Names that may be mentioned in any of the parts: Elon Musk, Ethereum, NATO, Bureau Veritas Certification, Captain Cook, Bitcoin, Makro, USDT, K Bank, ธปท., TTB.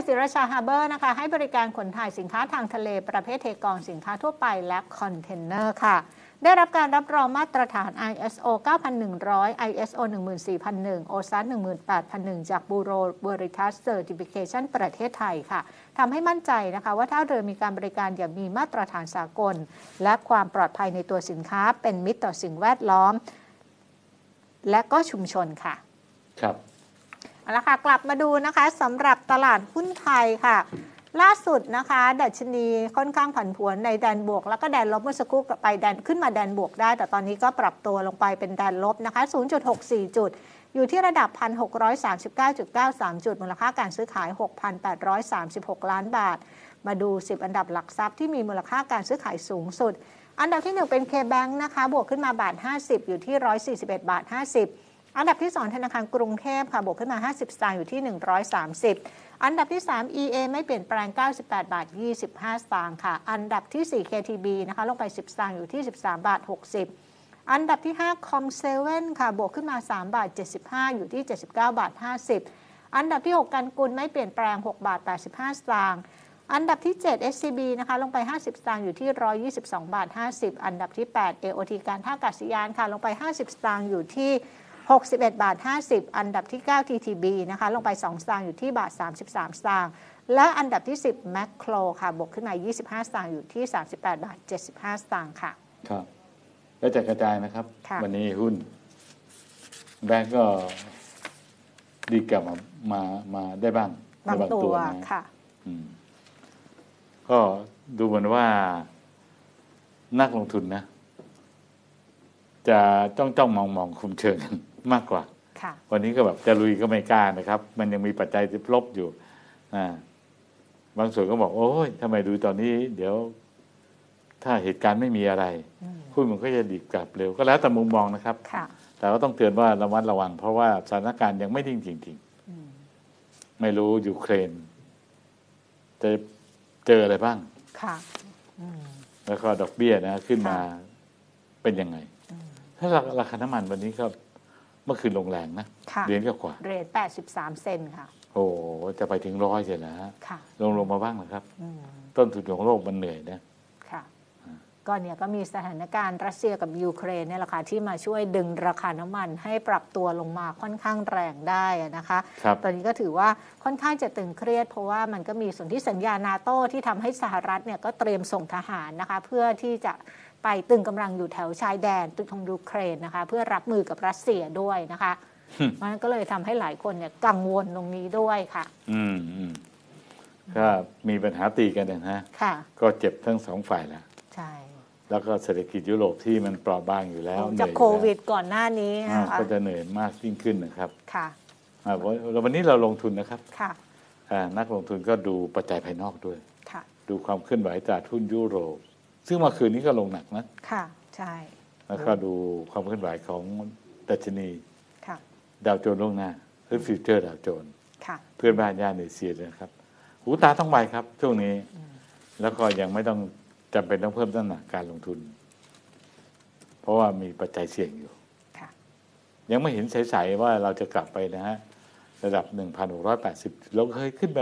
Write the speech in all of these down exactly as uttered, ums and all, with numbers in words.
ดศรีราชาฮาร์เบอร์นะคะให้บริการขนถ่ายสินค้าทางทะเลประเภทเทกองสินค้าทั่วไปและคอนเทนเนอร์ค่ะได้รับการรับรองมาตรฐาน ไอ เอส โอ เก้าพันหนึ่งร้อย ไอ เอส โอ หนึ่งหมื่นสี่พันหนึ่ง โอ เอส เอ หนึ่งหมื่นแปดพันหนึ่ง จาก Bureau Veritas Certification ประเทศไทยค่ะทำให้มั่นใจนะคะว่าท่าเรือมีการบริการอย่างมีมาตรฐานสากลและความปลอดภัยในตัวสินค้าเป็นมิตรต่อสิ่งแวดล้อมและก็ชุมชนค่ะครับเอาละค่ะกลับมาดูนะคะสำหรับตลาดหุ้นไทยค่ะล่าสุดนะคะดัชนีค่อนข้างผันผวนในแดนบวกแล้วก็แดนลบเมื่อสักครู่ไปแดนขึ้นมาแดนบวกได้แต่ตอนนี้ก็ปรับตัวลงไปเป็นแดนลบนะคะ ศูนย์จุดหกสี่ จุดอยู่ที่ระดับ หนึ่งพันหกร้อยสามสิบเก้าจุดเก้าสาม จุดมูลค่าการซื้อขาย หกพันแปดร้อยสามสิบหก ล้านบาทมาดูสิบอันดับหลักทรัพย์ที่มีมูลค่าการซื้อขายสูงสุดอันดับที่หนึ่งเป็น K Bank นะคะบวกขึ้นมาบาทห้าสิบอยู่ที่ หนึ่งร้อยสี่สิบเอ็ดจุดห้าศูนย์อันดับที่สองธนาคารกรุงเทพค่ะบวกขึ้นมาห้าสิบสตางค์อยู่ที่หนึ่งร้อยสามสิบอันดับที่สาม อี เอ ไม่เปลี่ยนแปลงเก้าสิบแปดบาทยี่สิบห้าสตางค์ค่ะอันดับที่สี่ เค ที บี นะคะลงไปสิบสตางค์อยู่ที่สิบสามบาทหกสิบอันดับที่ห้า คอมเซเว่น ค่ะบวกขึ้นมาสามบาทเจ็ดสิบห้าอยู่ที่เจ็ดสิบเก้าบาทห้าสิบอันดับที่หกกันกุลไม่เปลี่ยนแปลงหกบาทแปดสิบห้าสตางค์อันดับที่เจ็ด เอส ซี บี นะคะลงไปห้าสิบสตางค์อยู่ที่หนึ่งร้อยยี่สิบสองบาทห้าสิบอันดับที่แปด เอ โอ ที การท่าอากาศยานค่ะลงไปห้าสิบสตางค์อยู่ที่หกสิบเอ็ดบาทห้าสิบ อันดับที่เก้า ที ที บี นะคะลงไปสองสตางค์อยู่ที่บาทสามสิบสามสตางค์และอันดับที่สิบ Makro ค่ะบวกขึ้นมายี่สิบห้าสตางค์อยู่ที่สามสิบแปดบาทเจ็ดสิบห้าสตางค์ค่ะครับได้จัดกระจายนะครับวันนี้หุ้นแบงก์ก็ดีกลับมามามาได้บ้างบางตัวค่ะก็ดูเหมือนว่านักลงทุนนะจะจ้องจ้องมองมองคุมเชิงกันมากกว่าวันนี้ก็แบบจะลุยก็ไม่กล้านะครับมันยังมีปัจจัยลบอยู่นะบางส่วนก็บอกโอ้ยทำไมดูตอนนี้เดี๋ยวถ้าเหตุการณ์ไม่มีอะไรหุ้นมันก็จะดีดกลับเร็วก็แล้วแต่มุมมองนะครับแต่ก็ต้องเตือนว่าระมัดระวังเพราะว่าสถานการณ์ยังไม่ดิ่งจริงๆไม่รู้ยูเครนจะเจออะไรบ้างแล้วก็ดอกเบี้ยนะขึ้นมาเป็นยังไงถ้าราคาน้ำมันวันนี้ก็เมื่อคืนลงแรงนะเหรียญก็กว่าเหรียญแปดสิบสามเซนค่ะโอ้จะไปถึงร้อยเสียแล้วลงลงมาบ้างนะครับต้นทุนของโลกมันเหนื่อยนะค่ะก็เนี่ยก็มีสถานการณ์รัสเซียกับยูเครนเนี่ยแหละค่ะที่มาช่วยดึงราคาน้ำมันให้ปรับตัวลงมาค่อนข้างแรงได้นะคะตอนนี้ก็ถือว่าค่อนข้างจะตึงเครียดเพราะว่ามันก็มีสนธิสัญญา NATO ที่ทำให้สหรัฐเนี่ยก็เตรียมส่งทหารนะคะเพื่อที่จะไปตึงกำลังอยู่แถวชายแดนตึงทงยูเครนนะคะเพื่อรับมือกับรัสเซียด้วยนะคะมันก็เลยทำให้หลายคนเนี่ยกังวลตรงนี้ด้วยค่ะอืมอืมก็มีปัญหาตีกันนะฮะก็เจ็บทั้งสองฝ่ายแล้วใช่แล้วก็เศรษฐกิจยุโรปที่มันเปราะบางอยู่แล้วจากโควิดก่อนหน้านี้ก็จะเหนื่อยมากยิ่งขึ้นนะครับค่ะวันนี้เราลงทุนนะครับค่ะนักลงทุนก็ดูปัจจัยภายนอกด้วยค่ะดูความเคลื่อนไหวตลาดหุ้นยุโรปซึ่งเมื่อคืนนี้ก็ลงหนักนะค่ะใช่แล้วก็ดูความเคลื่อนไหวของดัชนีค่ะดาวโจนส์ล่วงหน้าหรือฟิวเจอร์ดาวโจนส์ค่ะเพื่อนบ้านย่านเอเชียเลยครับหูตาต้องไวครับช่วงนี้แล้วก็ยังไม่ต้องจำเป็นต้องเพิ่มน้ำหนักการลงทุนเพราะว่ามีปัจจัยเสี่ยงอยู่ค่ะยังไม่เห็นใสๆว่าเราจะกลับไปนะฮะระดับ หนึ่งพันหกร้อยแปดสิบ เราเคยขึ้นไป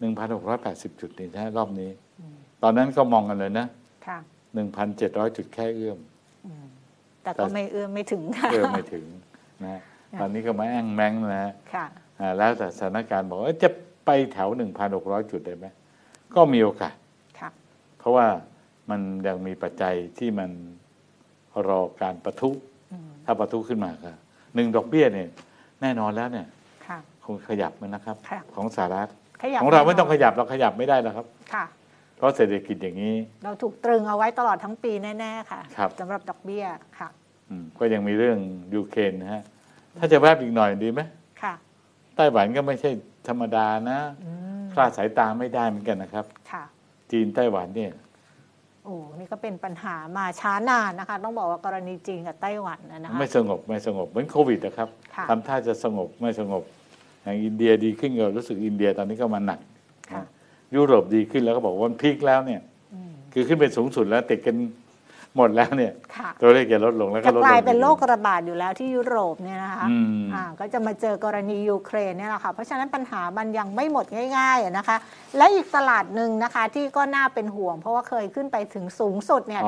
หนึ่งพันหกร้อยแปดสิบ จุดนี่นะรอบนี้ตอนนั้นก็มองกันเลยนะค่ะ หนึ่งพันเจ็ดร้อย จุดแค่เอื้อมแต่ก็ไม่เอื้อมไม่ถึงเอื้อมไม่ถึงนะตอนนี้ก็มาแอ่งแมงนะฮะค่ะแล้วแต่สถานการณ์บอกว่าจะไปแถว หนึ่งพันหกร้อย จุดได้ไหมก็มีโอกาสค่ะเพราะว่ามันยังมีปัจจัยที่มันรอการปะทุถ้าปะทุขึ้นมาค่ะหนึ่งดอกเบี้ยเนี่ยแน่นอนแล้วเนี่ยคงขยับมันนะครับของสหรัฐของเราไม่ต้องขยับเราขยับไม่ได้แล้วครับค่ะเพราะเศรษฐกิจอย่างนี้เราถูกตรึงเอาไว้ตลอดทั้งปีแน่ๆค่ะสำหรับดอกเบี้ยค่ะก็ยังมีเรื่องยูเครนนะฮะถ้าจะแวบอีกหน่อยดีไหมค่ะไต้หวันก็ไม่ใช่ธรรมดานะคลาดสายตาไม่ได้เหมือนกันนะครับค่ะจีนไต้หวันเนี่ยโอ้นี่ก็เป็นปัญหามาช้านานนะคะต้องบอกว่ากรณีจีนกับไต้หวันนะคะไม่สงบไม่สงบเหมือนโควิดนะครับทำท่าจะสงบไม่สงบอย่างอินเดียดีขึ้นก็รู้สึกอินเดียตอนนี้ก็มาหนักยุโรปดีขึ้นแล้วก็บอกว่าพีคแล้วเนี่ยคือขึ้นเป็นสูงสุดแล้วติดกัน หมดแล้วเนี่ยตัวเลขจะลดลงแล้วก็ลดลงกลายเป็นโรคระบาดอยู่แล้วที่ยุโรปเนี่ยนะคะก็จะมาเจอกรณียูเครนเนี่ยแหละค่ะเพราะฉะนั้นปัญหามันยังไม่หมดง่ายๆนะคะและอีกตลาดหนึ่งนะคะที่ก็น่าเป็นห่วงเพราะว่าเคยขึ้นไปถึงสูงสุดเนี่ย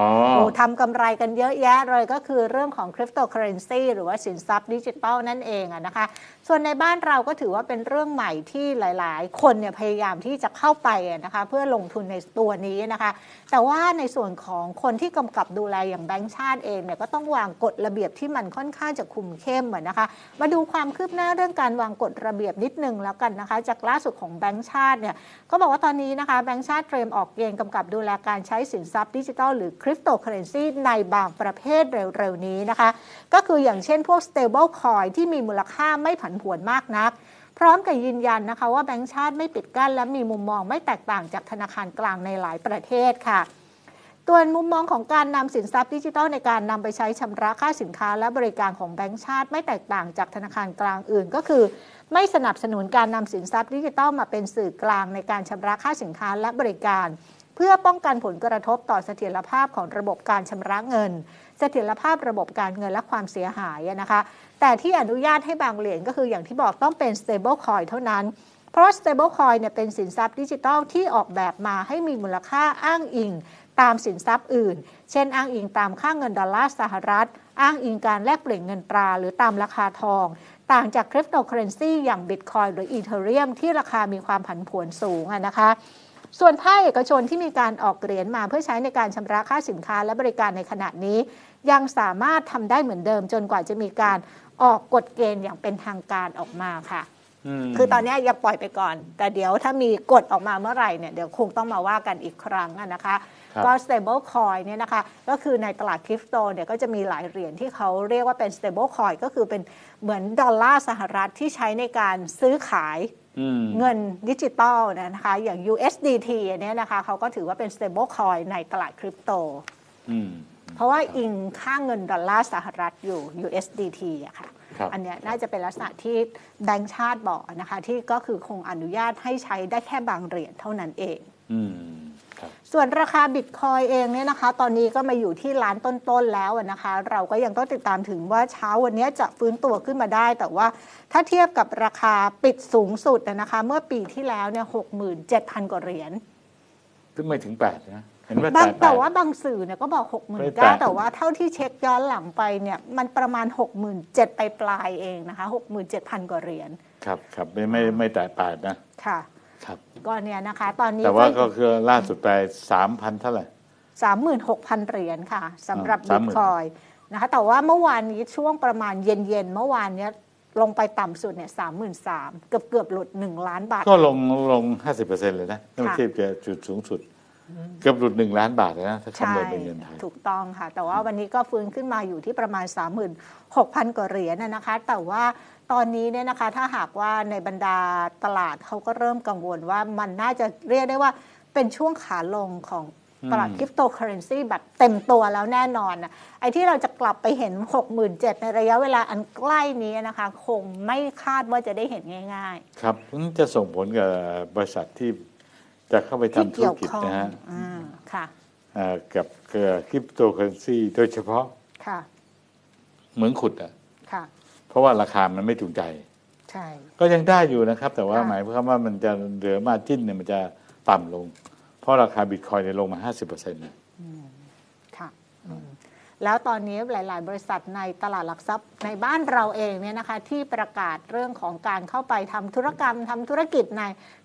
ทำกำไรกันเยอะแยะเลยก็คือเรื่องของคริปโตเคอเรนซีหรือว่าสินทรัพย์ดิจิทัลนั่นเองนะคะส่วนในบ้านเราก็ถือว่าเป็นเรื่องใหม่ที่หลายๆคนเนี่ยพยายามที่จะเข้าไปนะคะเพื่อลงทุนในตัวนี้นะคะแต่ว่าในส่วนของคนที่กำกับดูแลอย่างแบงก์ชาติเองเนี่ยก็ต้องวางกฎระเบียบที่มันค่อนข้างจะคุมเข้มเหมือนนะคะมาดูความคืบหน้าเรื่องการวางกฎระเบียบนิดนึงแล้วกันนะคะจากล่าสุดของแบงก์ชาติเนี่ยก็บอกว่าตอนนี้นะคะแบงก์ชาติเตรียมออกเกณฑ์กำกับดูแลการใช้สินทรัพย์ดิจิทัลหรือคริปโตเคอเรนซีในบางประเภทเร็วๆนี้นะคะก็คืออย่างเช่นพวก stable coin ที่มีมูลค่าไม่ผันผวนมากนักพร้อมกับยืนยันนะคะว่าแบงก์ชาติไม่ปิดกั้นและมีมุมมองไม่แตกต่างจากธนาคารกลางในหลายประเทศค่ะส่วนมุมมองของการนำสินทรัพย์ดิจิทัลในการนำไปใช้ชำระค่าสินค้าและบริการของแบงก์ชาติไม่แตกต่างจากธนาคารกลางอื่นก็คือไม่สนับสนุนการนำสินทรัพย์ดิจิทัลมาเป็นสื่อกลางในการชำระค่าสินค้าและบริการเพื่อป้องกันผลกระทบต่อเสถียรภาพของระบบการชำระเงินเสถียรภาพระบบการเงินและความเสียหายนะคะแต่ที่อนุญาตให้บางเหรียญก็คืออย่างที่บอกต้องเป็น stable coin เท่านั้นเพราะ stable coin เนี่ยเป็นสินทรัพย์ดิจิทัลที่ออกแบบมาให้มีมูลค่าอ้างอิงตามสินทรัพย์อื่นเช่นอ้างอิงตามค่าเงินดอลลาร์สหรัฐอ้างอิงการแลกเปลี่ยนเงินตราหรือตามราคาทองต่างจากคริปโตเคอเรนซีอย่าง Bitcoin หรือ Ethereum ที่ราคามีความผันผวนสูงนะคะส่วนภาคเอกชนที่มีการออกเหรียญมาเพื่อใช้ในการชำระค่าสินค้าและบริการในขณะนี้ยังสามารถทำได้เหมือนเดิมจนกว่าจะมีการออกกฎเกณฑ์อย่างเป็นทางการออกมาค่ะคือตอนนี้อย่าปล่อยไปก่อนแต่เดี๋ยวถ้ามีกฎออกมาเมื่อไหร่เนี่ยเดี๋ยวคงต้องมาว่ากันอีกครั้งนะคะก็ stable coin เนี่ยนะคะก็คือในตลาดคริปโตเนี่ยก็จะมีหลายเหรียญที่เขาเรียกว่าเป็น stable coin ก็คือเป็นเหมือนดอลลาร์สหรัฐที่ใช้ในการซื้อขายเงินดิจิตอลนะคะอย่าง ยู เอส ดี ที เนี่ยนะคะเขาก็ถือว่าเป็น stable coin ในตลาดคริปโตเพราะว่าอิงค่าเงินดอลลาร์สหรัฐอยู่ ยู เอส ดี ที อะค่ะอันนี้น่าจะเป็นลักษณะที่แบงก์ชาติบอกนะคะที่ก็คือคงอนุญาตให้ใช้ได้แค่บางเหรียญเท่านั้นเองส่วนราคาบิตคอยเองเนี่ยนะคะตอนนี้ก็มาอยู่ที่ล้านต้นๆแล้วนะคะเราก็ยังต้องติดตามถึงว่าเช้าวันนี้จะฟื้นตัวขึ้นมาได้แต่ว่าถ้าเทียบกับราคาปิดสูงสุดนะคะเมื่อปีที่แล้วเนี่ย หกหมื่นเจ็ดพัน กว่าเหรียญซึ่งไม่ถึงแปดนะบางแต่ว่าบางสื่อเนี่ยก็บอก หกหมื่นเก้าพัน แต่ว่าเท่าที่เช็คย้อนหลังไปเนี่ยมันประมาณ หกหมื่นเจ็ดพัน ไปปลายเองนะคะ หกหมื่นเจ็ดพัน กว่าเหรียญครับครับไม่ไม่ไม่แตะแปดนะค่ะครับก็เนี่ยนะคะตอนนี้แต่ว่าก็คือล่าสุดไป สามพัน เท่าไหร่ สามหมื่นหกพัน เหรียญค่ะสำหรับบิตคอยน์นะคะแต่ว่าเมื่อวานนี้ช่วงประมาณเย็นๆเมื่อวานเนี้ยลงไปต่ำสุดเนี่ย สามหมื่นสามพัน เกือบๆหลุดหนึ่งล้านบาทก็ลงลง ห้าสิบเปอร์เซ็นต์ เลยนะเมื่อเทียบกับจุดสูงสุดเกือบหลุดหนึ่งล้านบาทนะถ้าคำนวณเป็นเงินไทยถูกต้องค่ะแต่ว่าวันนี้ก็ฟื้นขึ้นมาอยู่ที่ประมาณ สามหมื่นหกพัน กว่าเหรียญนะคะแต่ว่าตอนนี้เนี่ยนะคะถ้าหากว่าในบรรดาตลาดเขาก็เริ่มกังวลว่ามันน่าจะเรียกได้ว่าเป็นช่วงขาลงของตลาดคริปโตเคอเรนซีแบบเต็มตัวแล้วแน่นอนนะไอ้ที่เราจะกลับไปเห็น หกหมื่นเจ็ดพัน ในระยะเวลาอันใกล้นี้นะคะคงไม่คาดว่าจะได้เห็นง่ายๆครับจะส่งผลกับบริษัทที่จะเข้าไปทำธุรกิจนะฮะกับคริปโตเคอเรนซีโดยเฉพาะเหมืองขุดอ่ะเพราะว่าราคามันไม่จูงใจก็ยังได้อยู่นะครับแต่ว่าหมายความว่ามันจะเหลือมาจิ้นเนี่ยมันจะต่ำลงเพราะราคาบิตคอยน์เนี่ยลงมา ห้าสิบเปอร์เซ็นต์ นะแล้วตอนนี้หลายๆบริษัทในตลาดหลักทรัพย์ในบ้านเราเองเนี่ยนะคะที่ประกาศเรื่องของการเข้าไปทำธุรกรรมทำธุรกิจใน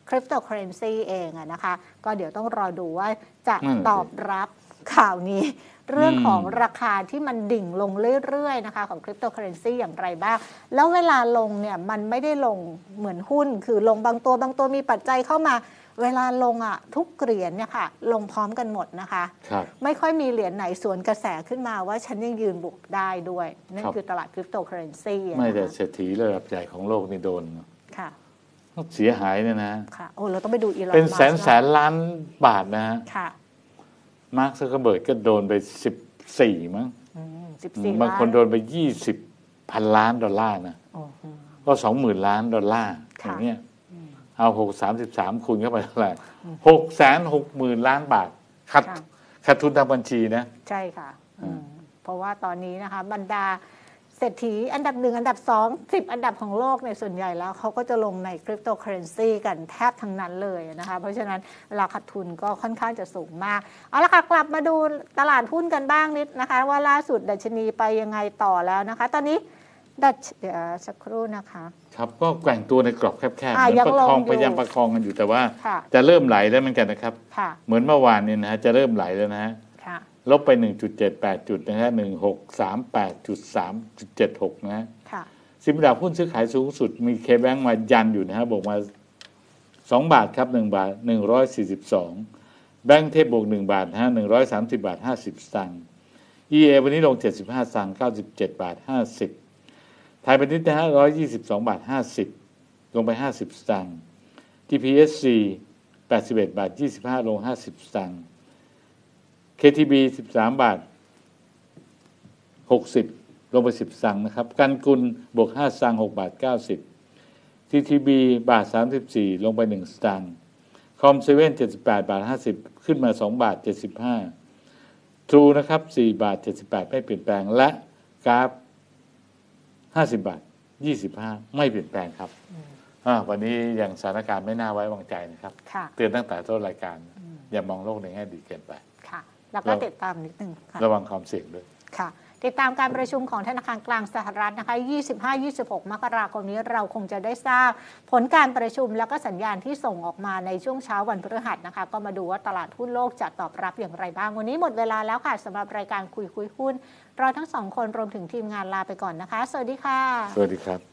คริปโตเคอเรนซีเองอะนะคะก็เดี๋ยวต้องรอดูว่าจะตอบรับข่าวนี้เรื่องของราคาที่มันดิ่งลงเรื่อยๆนะคะของคริปโตเคอเรนซีอย่างไรบ้างแล้วเวลาลงเนี่ยมันไม่ได้ลงเหมือนหุ้นคือลงบางตัวบางตัวมีปัจจัยเข้ามาเวลาลงอ่ะทุกเหรียญเนี่ยค่ะลงพร้อมกันหมดนะคะไม่ค่อยมีเหรียญไหนสวนกระแสขึ้นมาว่าฉันยังยืนบุกได้ด้วยนั่นคือตลาดคริปโตเคอเรนซีไม่แต่เศรษฐีระดับใหญ่ของโลกนี่โดนค่ะเสียหายเนี่ยนะค่ะโอ้เราต้องไปดูอีลอนมัสก์เป็นแสนแสนล้านบาทนะฮะค่ะมาร์คซักเคอร์เบิร์กก็โดนไปสิบสี่มั้งบางคนโดนไปยี่สิบพันล้านดอลลาร์นะก็ สองหมื่น ล้านดอลลาร์อย่างเงี้ยเอาหกร้อยสามสิบสามคูณเข้าไปเท่าไหร่ หกแสนหกหมื่น ล้านบาทขาดขาดทุนทางบัญชีนะใช่ค่ะ เพราะว่าตอนนี้นะคะบรรดาเศรษฐีอันดับหนึ่งอันดับสองสิบอันดับของโลกในส่วนใหญ่แล้วเขาก็จะลงในคริปโตเคอเรนซีกันแทบทั้งนั้นเลยนะคะเพราะฉะนั้นราคาทุนก็ค่อนข้างจะสูงมากเอาละค่ะกลับมาดูตลาดหุ้นกันบ้างนิดนะคะว่าล่าสุดดัชนีไปยังไงต่อแล้วนะคะตอนนี้ดัชเดี๋ยวสักครู่นะคะครับก็แกว่งตัวในกรอบแคบๆเหมือนประคองพยายามประคองกันอยู่แต่ว่าจะเริ่มไหลแล้วเหมือนกันนะครับเหมือนเมื่อวานเนี่ยนะฮะจะเริ่มไหลแล้วนะฮะลบไป หนึ่งจุดเจ็ดแปด จุดนะฮะ หนึ่งพันหกร้อยสามสิบแปดจุดสามเจ็ดหก นะฮะค่ะสิบอันดับหุ้นซื้อขายสูงสุดมีK Bankมายันอยู่นะฮะบวกมาสองบาทครับหนึ่งบาทหนึ่งร้อยสี่สิบสองแบงค์เทพบวกหนึ่งบาทนะฮะหนึ่งร้อยสามสิบ บาท ห้าสิบ สตางค์ อี เอ วันนี้ลงเจ็ดสิบห้าสตางค์เก้าสิบเจ็ด บาท ห้าสิบไทยพาณิชย์นะฮะหนึ่งร้อยยี่สิบสอง บาท ห้าสิบลงไปห้าสิบสตางค์ ที พี เอส ซี แปดสิบเอ็ด บาท ยี่สิบห้าลงห้าสิบสตางค์เค ที บี สิบสาม บาท หกสิบ ลงไปสิบสังนะครับกันกุลบวกห้าสังหกบาทเก้าสิบ ที ที บี บาทสามสิบสี่ลงไปหนึ่งสังคอมเซเว่นเจ็ดสิบแปดบาทห้าสิบขึ้นมาสองบาทเจ็ดสิบห้าทรูนะครับสี่บาทเจ็ดสิบแปดไม่เปลี่ยนแปลงและกราฟห้าสิบบาทยี่สิบห้าไม่เปลี่ยนแปลงครับวันนี้อย่างสถานการณ์ไม่น่าไว้วางใจนะครับเตือนตั้งแต่ต้นรายการอย่ามองโลกในแง่ดีเกินไปแล้วก็ติดตามนิดนึงค่ะระวังความเสี่ยงด้วยค่ะติดตามการประชุมของธนาคารกลางสหรัฐนะคะ ยี่สิบห้าถึงยี่สิบหก มกราคมนี้เราคงจะได้ทราบผลการประชุมแล้วก็สัญญาณที่ส่งออกมาในช่วงเช้าวันพฤหัสนะคะก็มาดูว่าตลาดหุ้นโลกจะตอบรับอย่างไรบ้างวันนี้หมดเวลาแล้วค่ะสำหรับรายการคุยคุยหุ้นเราทั้งสองคนรวมถึงทีมงานลาไปก่อนนะคะสวัสดีค่ะสวัสดีครับ